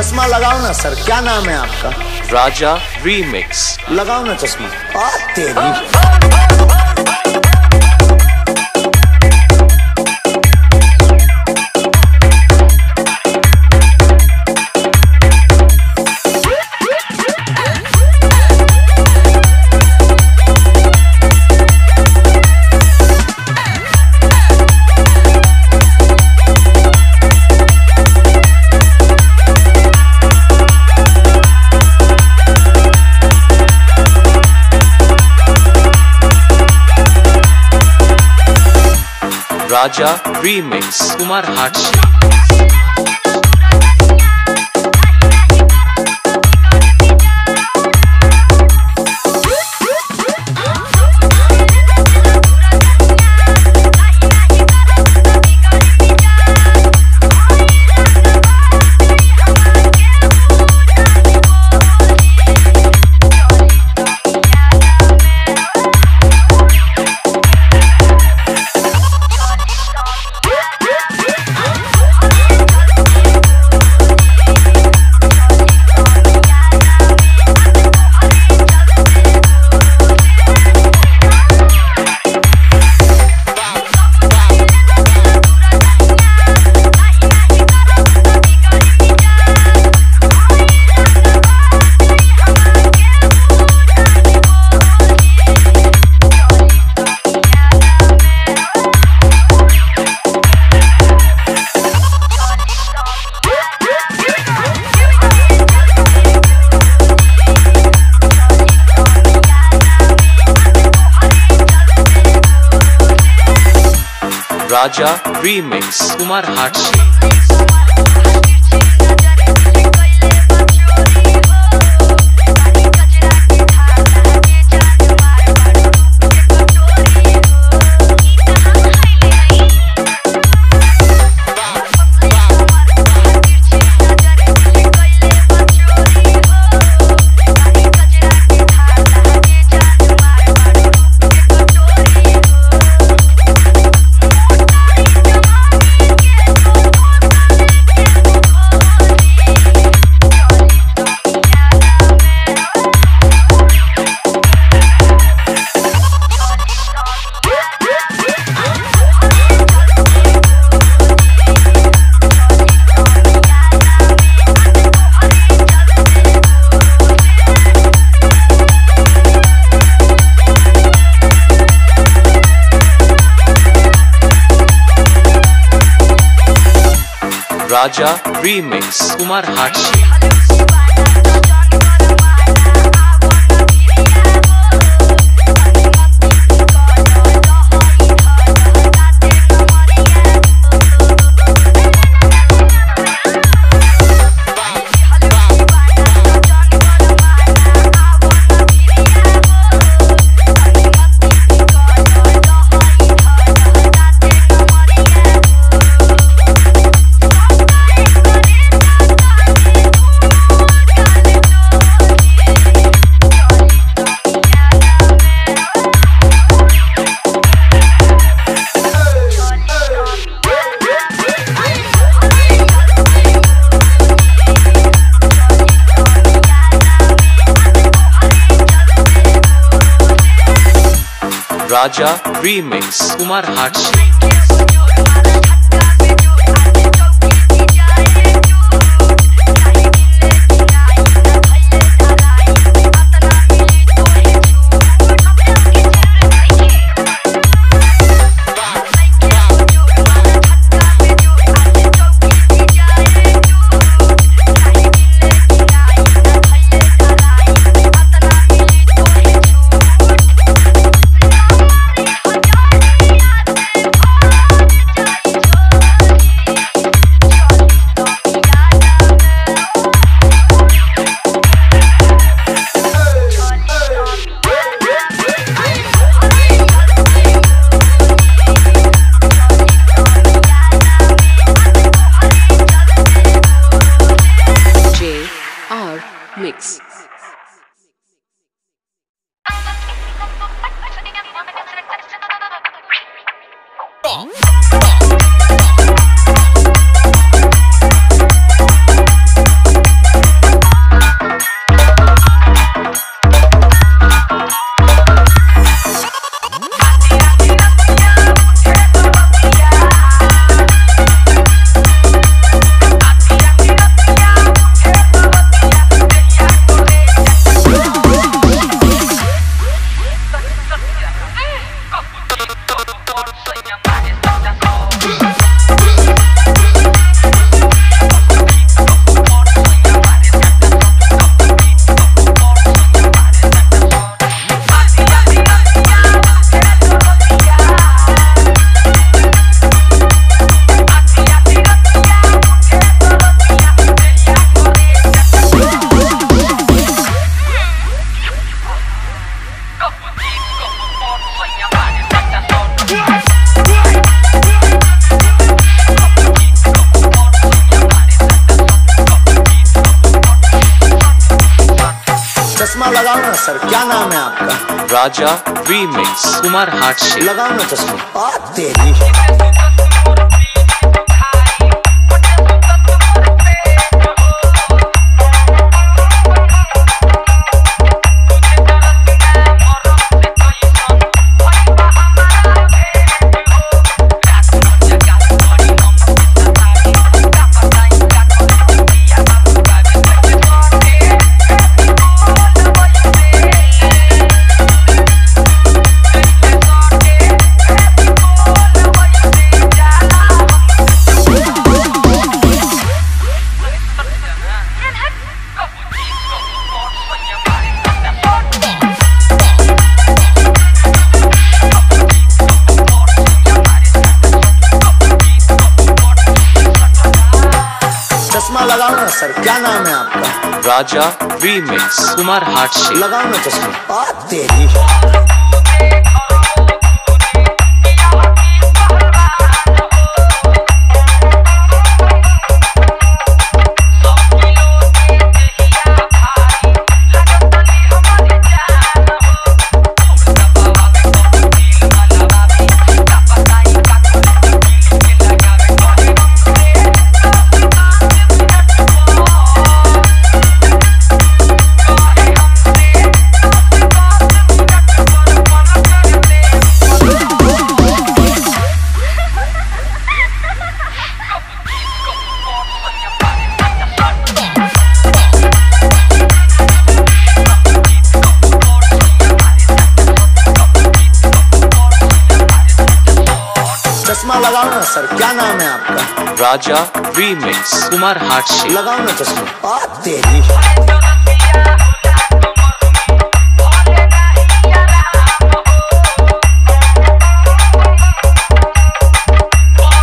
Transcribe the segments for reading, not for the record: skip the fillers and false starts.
चश्मा लगाओ ना सर, क्या नाम है आपका? राजा रीमिक्स। लगाओ ना चश्मा। तेरी Raja remix, Kumar Harsh. Raja remix, Kumar Harsh. Raja remix, Kumar Harsh. Raja remix, Kumar Harsh. Mix. चश्मा लगाओ ना सर, क्या नाम है आपका? राजा रीमिक्स, कुमार हर्ष। लगाओ ना चश्मा। तेरी लगाओ ना सर, क्या नाम है आपका? राजा रीमिक्स, कुमार हर्ष। लगाओ ना चश्मा। तेरी चश्मा लगाओ ना सर, क्या नाम है आपका? राजा रीमिक्स, कुमार हर्ष। लगाओ ना चश्मा। तेरी mix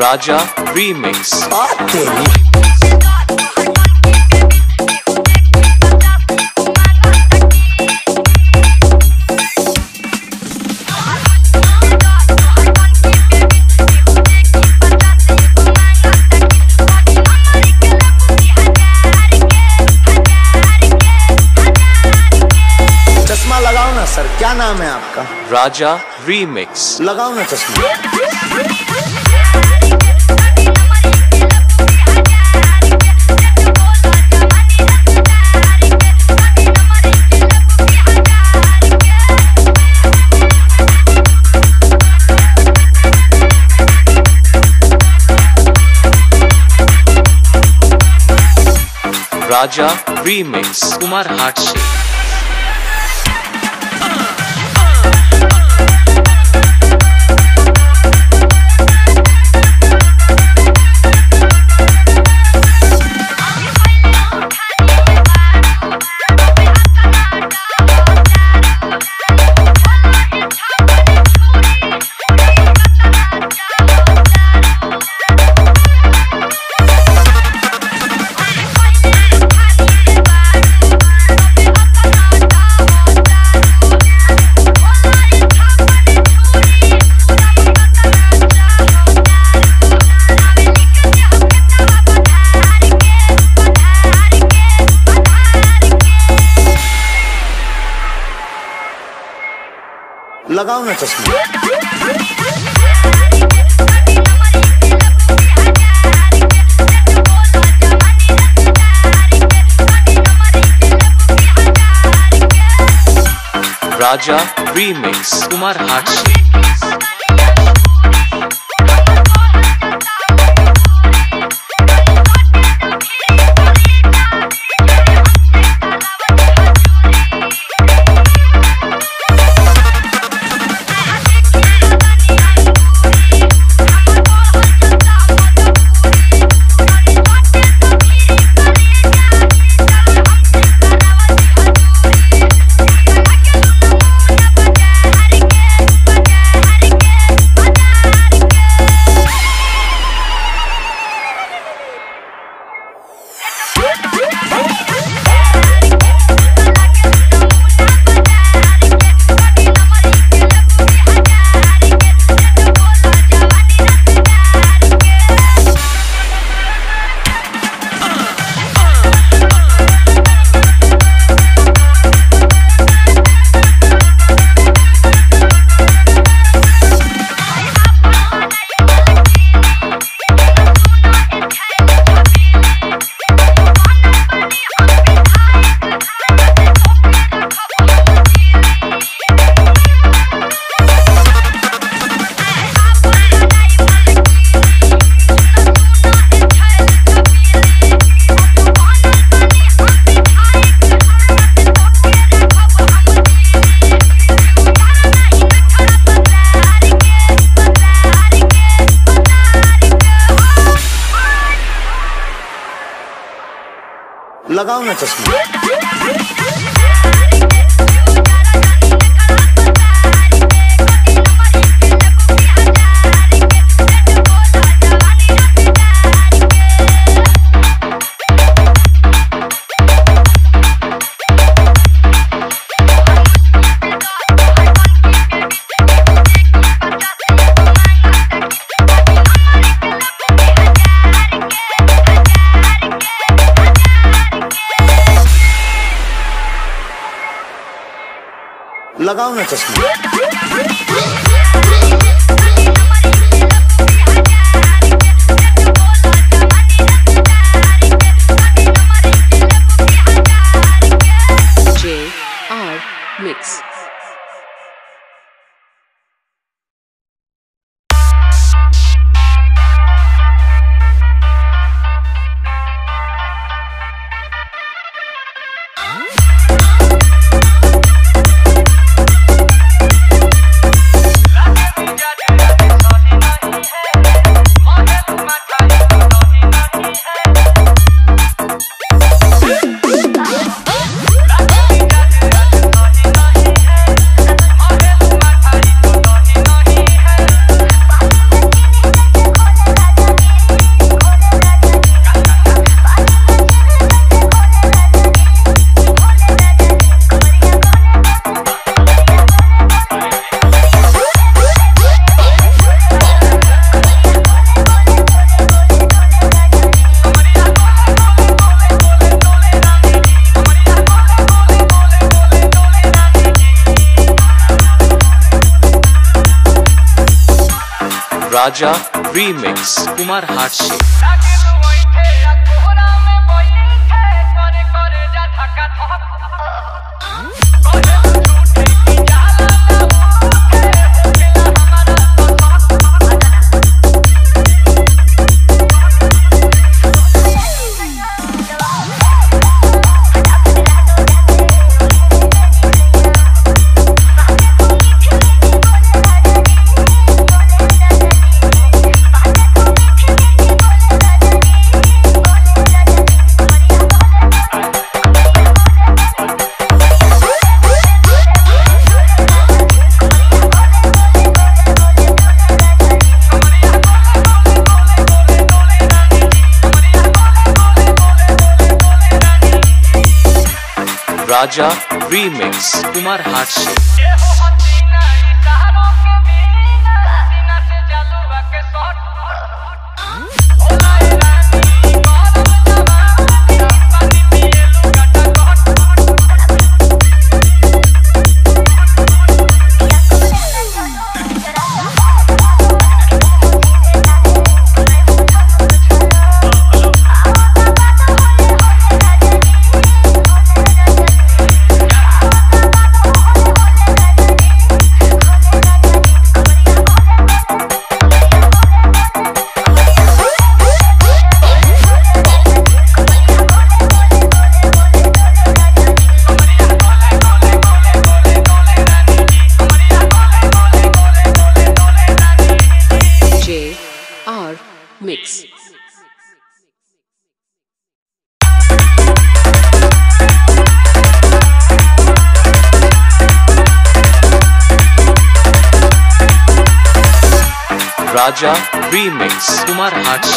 Raja Remix सर, क्या नाम है आपका? राजा रीमिक्स। लगाओ ना चश्मा। राजा रीमिक्स, कुमार हर्ष। लगाओ ना चश्मा। राजा रीमिक्स कुमार हर्ष। लगाओ ना चश्मा। लगाओ ना चश्मा। Raja remix Kumar Harsh. Raja remix Kumar Harsh. Raja remix Kumar Harsh.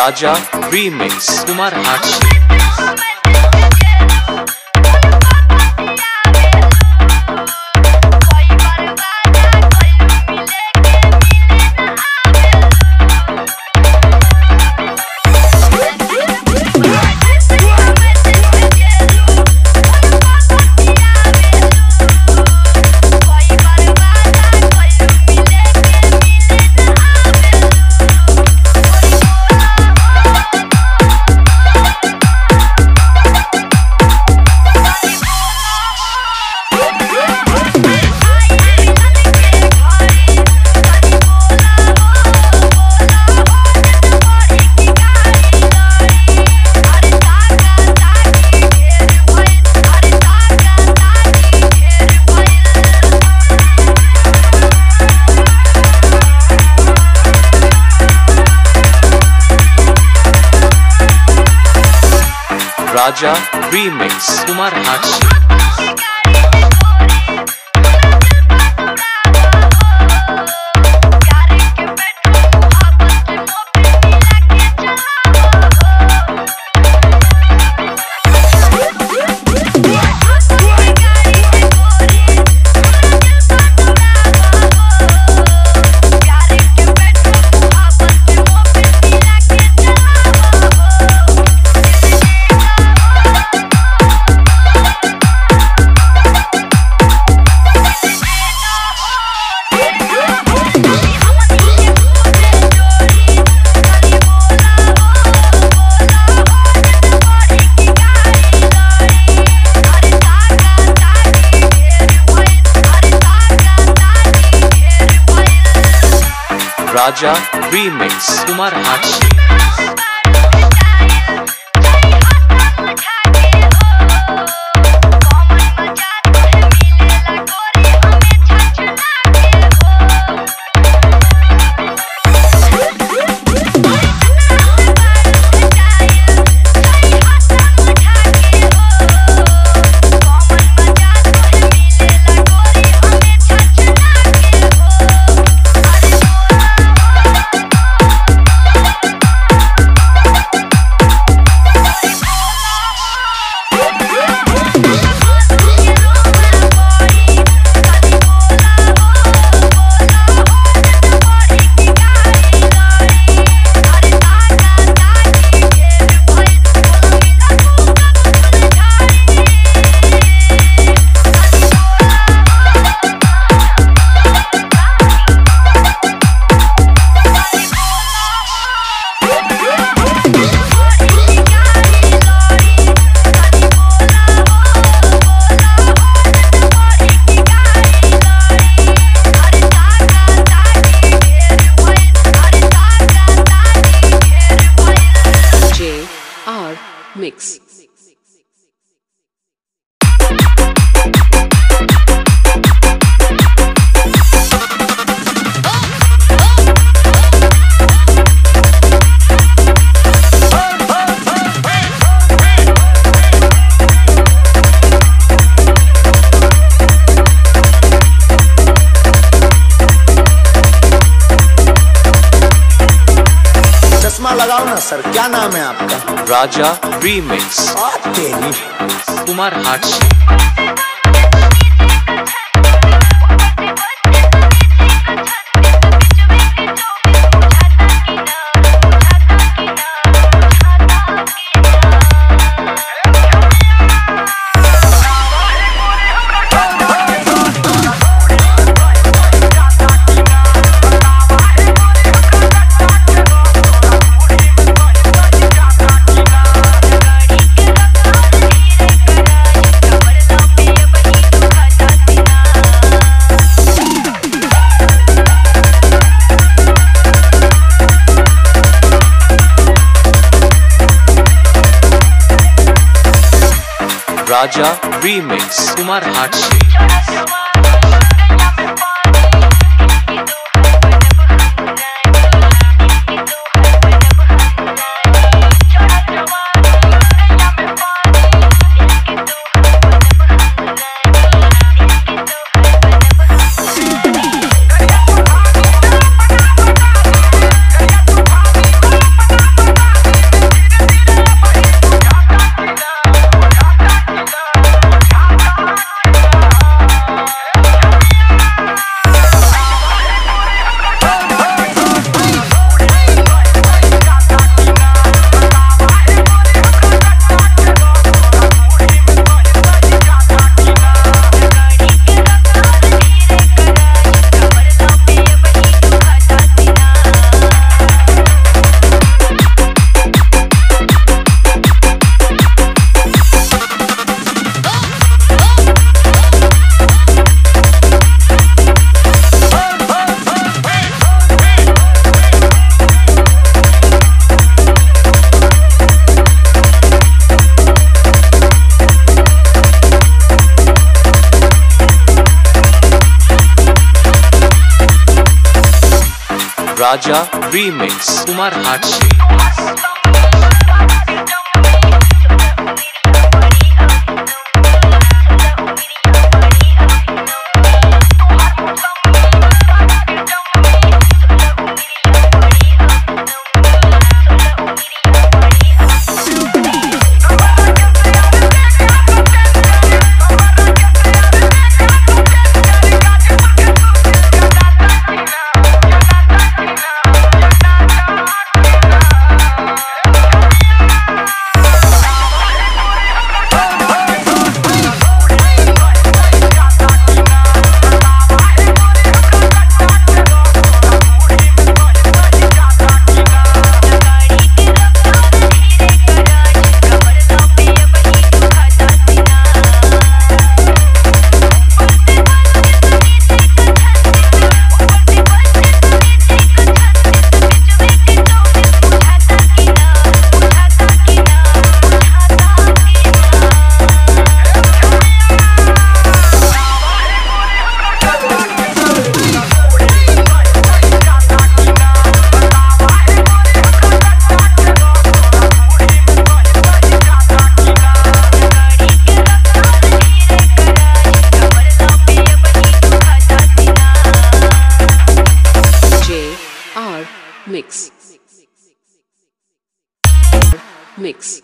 Raja remix Kumar Harsh. Raja remix Kumar Harsh. Raja remix Kumar Harsh. Mix. लगाओ ना सर, क्या नाम है आपका? Raja remix Kumar Harsh. Raja remix Kumar Harsh. Raja remix Kumar Harsh. Mix